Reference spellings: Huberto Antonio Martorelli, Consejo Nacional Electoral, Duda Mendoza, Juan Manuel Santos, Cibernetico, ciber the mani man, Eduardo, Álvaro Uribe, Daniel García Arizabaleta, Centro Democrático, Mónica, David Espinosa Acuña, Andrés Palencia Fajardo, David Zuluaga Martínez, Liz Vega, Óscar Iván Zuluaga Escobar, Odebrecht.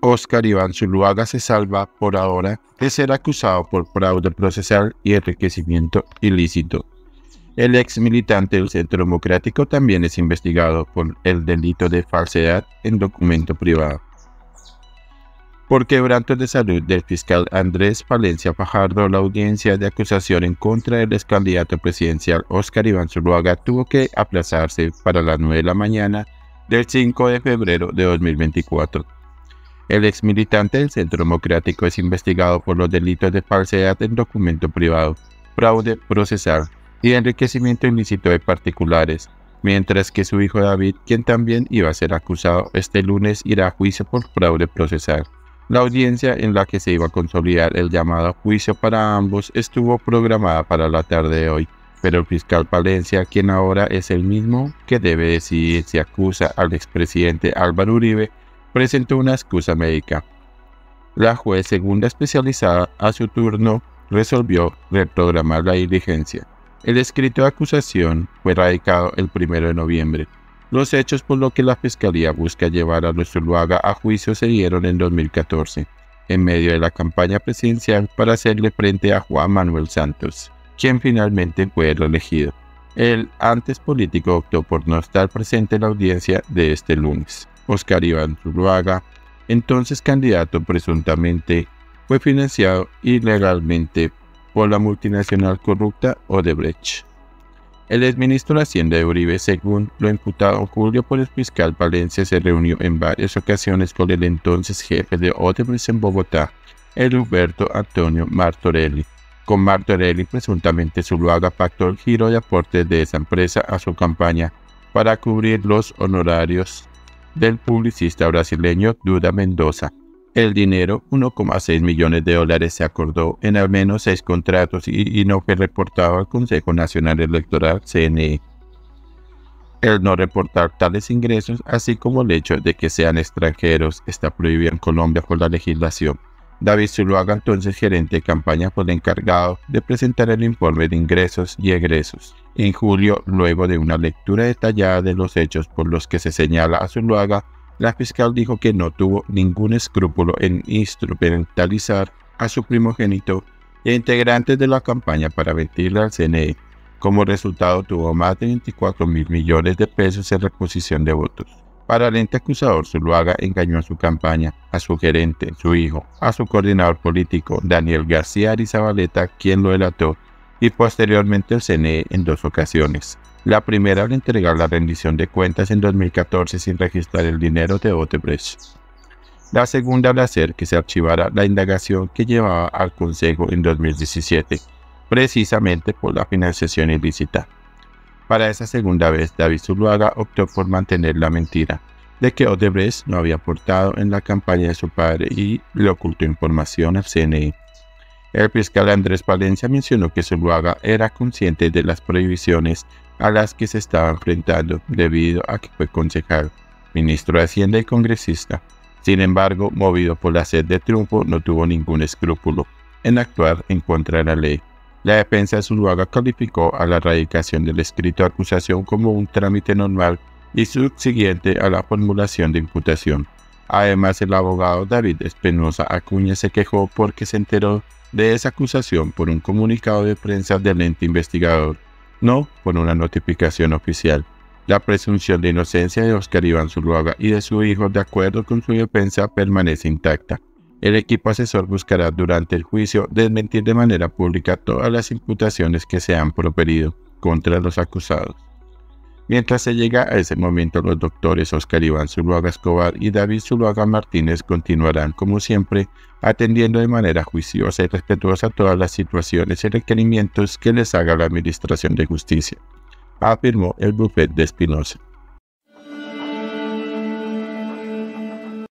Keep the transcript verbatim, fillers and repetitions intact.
Óscar Iván Zuluaga se salva por ahora de ser acusado por fraude procesal y enriquecimiento ilícito. El ex militante del Centro Democrático también es investigado por el delito de falsedad en documento privado. Por quebrantos de salud del fiscal Andrés Palencia Fajardo, la audiencia de acusación en contra del ex candidato presidencial Óscar Iván Zuluaga tuvo que aplazarse para las nueve de la mañana del cinco de febrero de dos mil veinticuatro. El ex militante del Centro Democrático es investigado por los delitos de falsedad en documento privado, fraude procesal y enriquecimiento ilícito de particulares, mientras que su hijo David, quien también iba a ser acusado este lunes, irá a juicio por fraude procesal. La audiencia, en la que se iba a consolidar el llamado juicio para ambos, estuvo programada para la tarde de hoy, pero el fiscal Palencia, quien ahora es el mismo que debe decidir si acusa al expresidente Álvaro Uribe, presentó una excusa médica. La juez segunda especializada, a su turno, resolvió reprogramar la diligencia. El escrito de acusación fue radicado el primero de noviembre. Los hechos por los que la Fiscalía busca llevar a los Zuluaga a juicio se dieron en dos mil catorce, en medio de la campaña presidencial para hacerle frente a Juan Manuel Santos, quien finalmente fue reelegido. El antes político optó por no estar presente en la audiencia de este lunes. Óscar Iván Zuluaga, entonces candidato presuntamente, fue financiado ilegalmente por la multinacional corrupta Odebrecht. El exministro de Hacienda de Uribe, según lo imputado en julio por el fiscal Palencia, se reunió en varias ocasiones con el entonces jefe de Odebrecht en Bogotá, el Huberto Antonio Martorelli. Con Martorelli, presuntamente Zuluaga pactó el giro de aportes de esa empresa a su campaña para cubrir los honorarios del publicista brasileño Duda Mendoza. El dinero, uno coma seis millones de dólares, se acordó en al menos seis contratos y, y no fue reportado al Consejo Nacional Electoral, C N E. El no reportar tales ingresos, así como el hecho de que sean extranjeros, está prohibido en Colombia por la legislación. David Zuluaga, entonces gerente de campaña, fue el encargado de presentar el informe de ingresos y egresos. En julio, luego de una lectura detallada de los hechos por los que se señala a Zuluaga, la fiscal dijo que no tuvo ningún escrúpulo en instrumentalizar a su primogénito e integrantes de la campaña para mentirle al C N E. Como resultado, tuvo más de veinticuatro mil millones de pesos en reposición de votos. Para el ente acusador, Zuluaga engañó a su campaña, a su gerente, su hijo, a su coordinador político, Daniel García Arizabaleta, quien lo delató, y posteriormente el C N E en dos ocasiones. La primera, al entregar la rendición de cuentas en dos mil catorce sin registrar el dinero de Odebrecht. La segunda, al hacer que se archivara la indagación que llevaba al Consejo en dos mil diecisiete, precisamente por la financiación ilícita. Para esa segunda vez, David Zuluaga optó por mantener la mentira de que Odebrecht no había aportado en la campaña de su padre y le ocultó información al C N E. El fiscal Andrés Palencia mencionó que Zuluaga era consciente de las prohibiciones a las que se estaba enfrentando debido a que fue concejal, ministro de Hacienda y congresista. Sin embargo, movido por la sed de triunfo, no tuvo ningún escrúpulo en actuar en contra de la ley. La defensa de Zuluaga calificó a la erradicación del escrito de acusación como un trámite normal y subsiguiente a la formulación de imputación. Además, el abogado David Espinosa Acuña se quejó porque se enteró de esa acusación por un comunicado de prensa del ente investigador, no por una notificación oficial. La presunción de inocencia de Óscar Iván Zuluaga y de su hijo, de acuerdo con su defensa, permanece intacta. El equipo asesor buscará durante el juicio desmentir de manera pública todas las imputaciones que se han proferido contra los acusados. Mientras se llega a ese momento, los doctores Óscar Iván Zuluaga Escobar y David Zuluaga Martínez continuarán, como siempre, atendiendo de manera juiciosa y respetuosa todas las situaciones y requerimientos que les haga la Administración de Justicia, afirmó el bufete de Espinosa.